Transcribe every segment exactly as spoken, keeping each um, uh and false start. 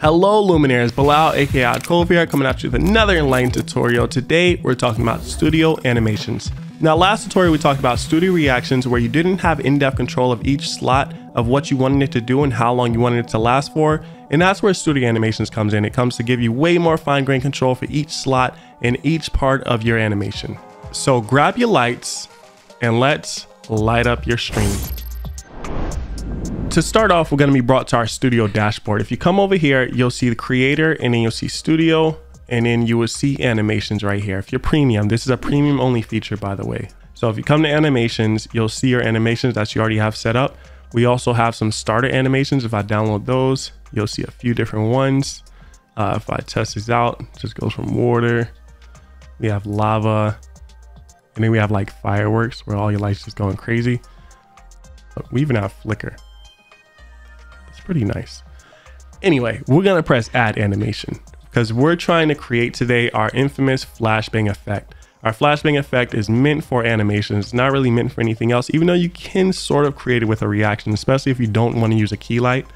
Hello Luminaires, Bilal aka Oddcove here, coming at you with another enlightening tutorial. Today we're talking about Studio Animations. Now last tutorial we talked about Studio Reactions, where you didn't have in-depth control of each slot of what you wanted it to do and how long you wanted it to last for, and that's where Studio Animations comes in. It comes to give you way more fine-grained control for each slot and each part of your animation. So grab your lights and let's light up your stream. To start off, we're going to be brought to our studio dashboard. If you come over here, you'll see the creator, and then you'll see studio, and then you will see animations right here. If you're premium, this is a premium only feature, by the way. So if you come to animations, you'll see your animations that you already have set up. We also have some starter animations. If I download those, you'll see a few different ones. Uh, if I test this out, it just goes from water. We have lava, and then we have like fireworks where all your lights just going crazy. Look, we even have flicker. Pretty nice. Anyway, we're gonna press add animation because we're trying to create today our infamous flashbang effect. Our flashbang effect is meant for animations. It's not really meant for anything else, even though you can sort of create it with a reaction, especially if you don't want to use a key light.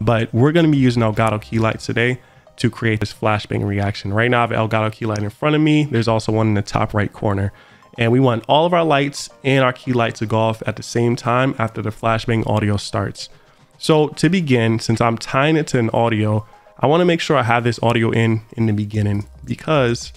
But we're gonna be using Elgato key lights today to create this flashbang reaction. Right now I have Elgato key light in front of me. There's also one in the top right corner. And we want all of our lights and our key light to go off at the same time after the flashbang audio starts. So to begin, since I'm tying it to an audio, I want to make sure I have this audio in in the beginning because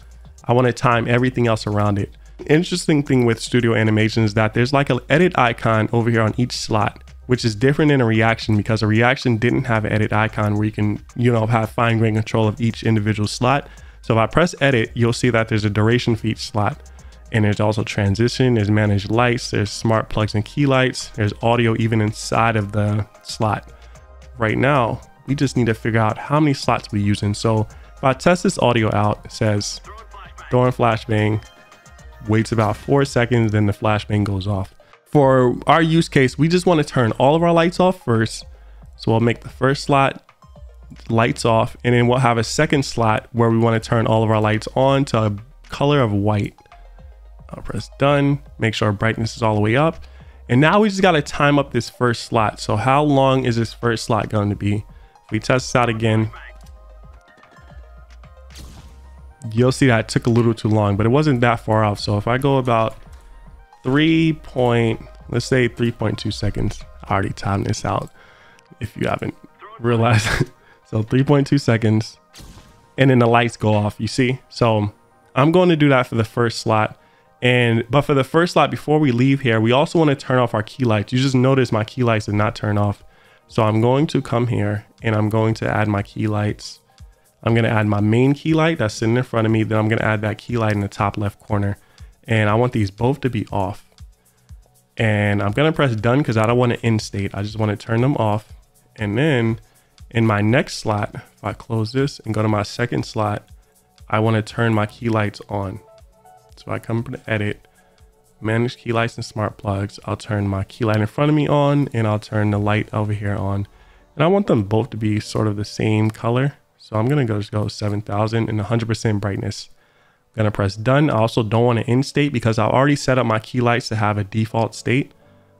I want to time everything else around it. Interesting thing with Studio Animations is that there's like an edit icon over here on each slot, which is different than a reaction because a reaction didn't have an edit icon where you can, you know, have fine-grained control of each individual slot. So if I press edit, you'll see that there's a duration for each slot. And there's also transition, there's managed lights, there's smart plugs and key lights, there's audio even inside of the slot. Right now, we just need to figure out how many slots we using. So if I test this audio out, it says throwing flashbang, waits about four seconds, then the flashbang goes off. For our use case, we just want to turn all of our lights off first. So I'll make the first slot lights off, and then we'll have a second slot where we want to turn all of our lights on to a color of white. I'll press done, make sure our brightness is all the way up. And now we just got to time up this first slot. So how long is this first slot going to be? If we test this out again, you'll see that it took a little too long, but it wasn't that far off. So if I go about three point, let's say three point two seconds, I already timed this out if you haven't realized. So three point two seconds, and then the lights go off, you see? So I'm going to do that for the first slot. And but for the first slot, before we leave here, we also want to turn off our key lights. You just notice my key lights did not turn off. So I'm going to come here and I'm going to add my key lights. I'm going to add my main key light that's sitting in front of me. Then I'm going to add that key light in the top left corner. And I want these both to be off. And I'm going to press done because I don't want to end state. I just want to turn them off. And then in my next slot, if I close this and go to my second slot, I want to turn my key lights on. So I come to edit, manage key lights and smart plugs. I'll turn my key light in front of me on, and I'll turn the light over here on. And I want them both to be sort of the same color. So I'm going to go just go seven thousand and one hundred percent brightness. I'm going to press done. I also don't want to end state because I already set up my key lights to have a default state.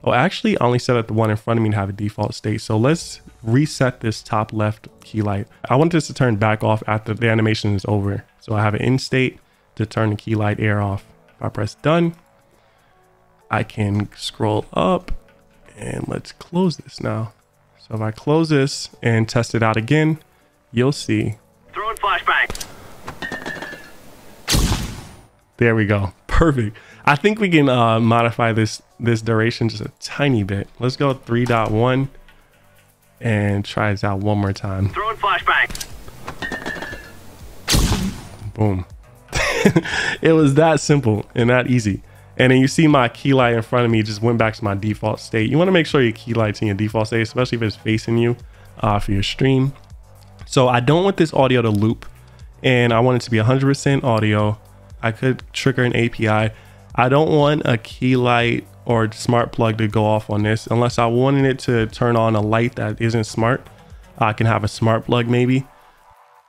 Oh, actually, I only set up the one in front of me to have a default state. So let's reset this top left key light. I want this to turn back off after the animation is over. So I have an end state to turn the key light air off. If I press done, I can scroll up and let's close this now. So if I close this and test it out again, you'll see. Throwing flashbang. There we go. Perfect. I think we can uh, modify this, this duration just a tiny bit. Let's go three point one and try this out one more time. Throwing flashbang. Boom. It was that simple and that easy. And then you see my key light in front of me just went back to my default state. You want to make sure your key light's in your default state, especially if it's facing you uh, for your stream. So I don't want this audio to loop, and I want it to be one hundred percent audio. I could trigger an A P I. I don't want a key light or smart plug to go off on this unless I wanted it to turn on a light that isn't smart. I can have a smart plug maybe.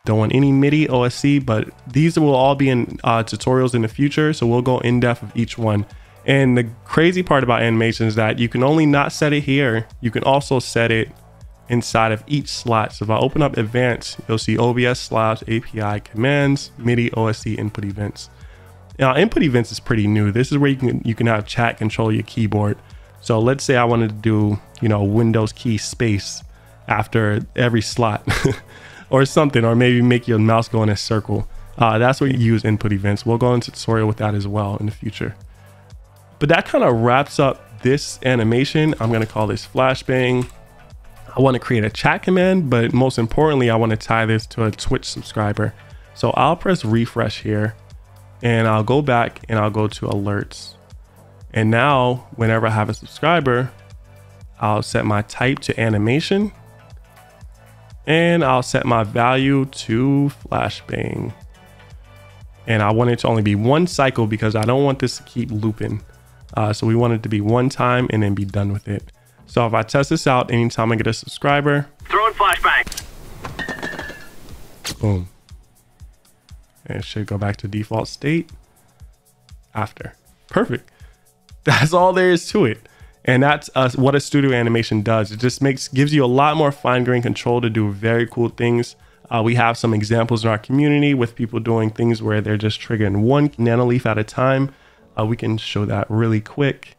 Don't want any MIDI, O S C, but these will all be in uh, tutorials in the future. So we'll go in depth of each one. And the crazy part about animation is that you can only not set it here. You can also set it inside of each slot. So if I open up advanced, you'll see O B S slots, A P I commands, MIDI, O S C, input events. Now input events is pretty new. This is where you can you can have chat control your keyboard. So let's say I wanted to do, you know, Windows key space after every slot or something, or maybe make your mouse go in a circle. Uh, that's where you use input events. We'll go into tutorial with that as well in the future. But that kind of wraps up this animation. I'm gonna call this flashbang. I wanna create a chat command, but most importantly, I wanna tie this to a Twitch subscriber. So I'll press refresh here and I'll go back and I'll go to alerts. And now whenever I have a subscriber, I'll set my type to animation and I'll set my value to flashbang. And I want it to only be one cycle because I don't want this to keep looping. Uh, so we want it to be one time and then be done with it. So if I test this out, anytime I get a subscriber, throwing flashbang. Boom. And it should go back to default state after. Perfect. That's all there is to it. And that's uh, what a studio animation does. It just makes gives you a lot more fine-grained control to do very cool things. Uh, we have some examples in our community with people doing things where they're just triggering one Nanoleaf at a time. Uh, we can show that really quick.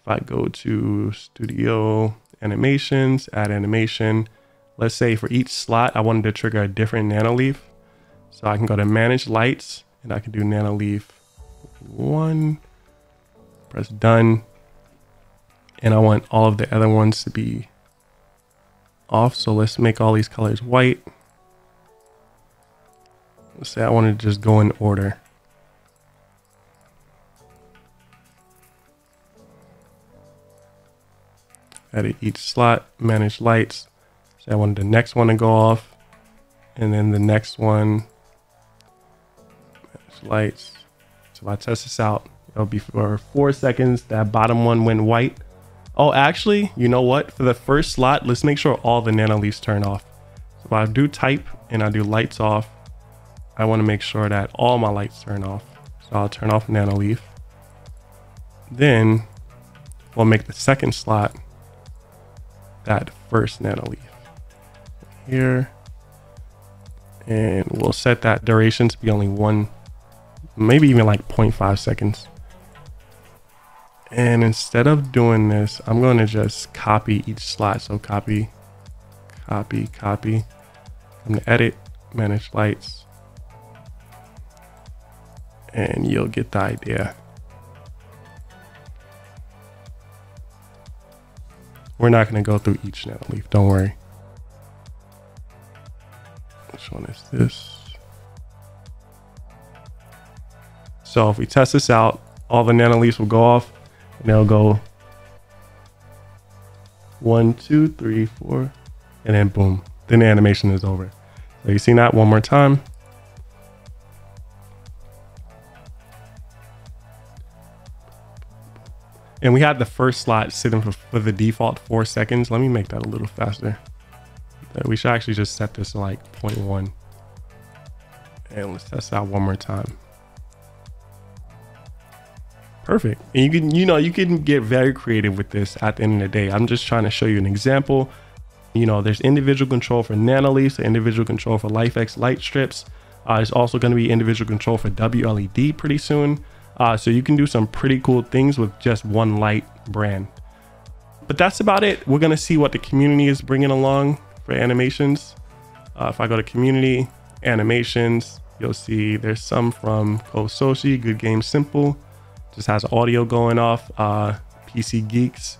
If I go to Studio Animations, add animation. Let's say for each slot, I wanted to trigger a different Nanoleaf. So I can go to Manage Lights and I can do Nanoleaf one. Press done. And I want all of the other ones to be off. So let's make all these colors white. Let's say I want to just go in order. Edit each slot, manage lights. Say I wanted the next one to go off. And then the next one, manage lights. So if I test this out, it'll be for four seconds. That bottom one went white. Oh, actually, you know what? For the first slot, let's make sure all the Nanoleafs turn off. So if I do type and I do lights off, I want to make sure that all my lights turn off. So I'll turn off Nanoleaf. Then we'll make the second slot that first Nanoleaf here. And we'll set that duration to be only one, maybe even like zero point five seconds. And instead of doing this, I'm going to just copy each slot. So copy, copy, copy. I'm going to edit, manage lights. And you'll get the idea. We're not going to go through each Nanoleaf, don't worry. Which one is this? So if we test this out, all the Nanoleafs will go off. And they'll go one, two, three, four, and then boom, then the animation is over. So you see that one more time. And we had the first slot sitting for, for the default four seconds. Let me make that a little faster. We should actually just set this to like zero point one. And let's test that one more time. Perfect. And you can, you know, you can get very creative with this at the end of the day. I'm just trying to show you an example. You know, there's individual control for Nanoleafs, individual control for LIFX light strips. Uh, there's also going to be individual control for W L E D pretty soon. Uh, so you can do some pretty cool things with just one light brand. But that's about it. We're going to see what the community is bringing along for animations. Uh, if I go to community, animations, you'll see there's some from CoSoshi, Good Game Simple. Just has audio going off. uh, P C Geeks,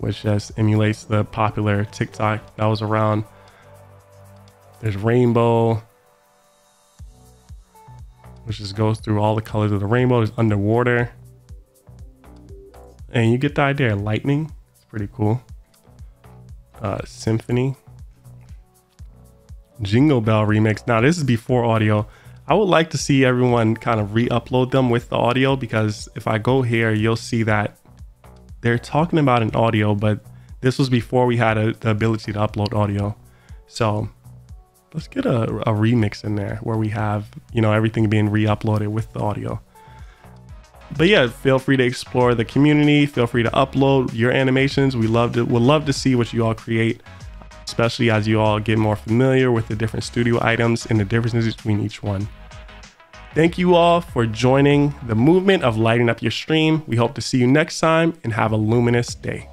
which just emulates the popular TikTok that was around. There's rainbow, which just goes through all the colors of the rainbow. There's underwater, and you get the idea. Lightning, it's pretty cool. Uh, symphony, Jingle Bell remix. Now this is before audio. I would like to see everyone kind of re-upload them with the audio, because if I go here, you'll see that they're talking about an audio, but this was before we had a, the ability to upload audio. So let's get a, a remix in there where we have, you know, everything being re-uploaded with the audio. But yeah, feel free to explore the community. Feel free to upload your animations. We love to, we'd love to see what you all create. especially as you all get more familiar with the different studio items and the differences between each one. Thank you all for joining the movement of lighting up your stream. We hope to see you next time and have a luminous day.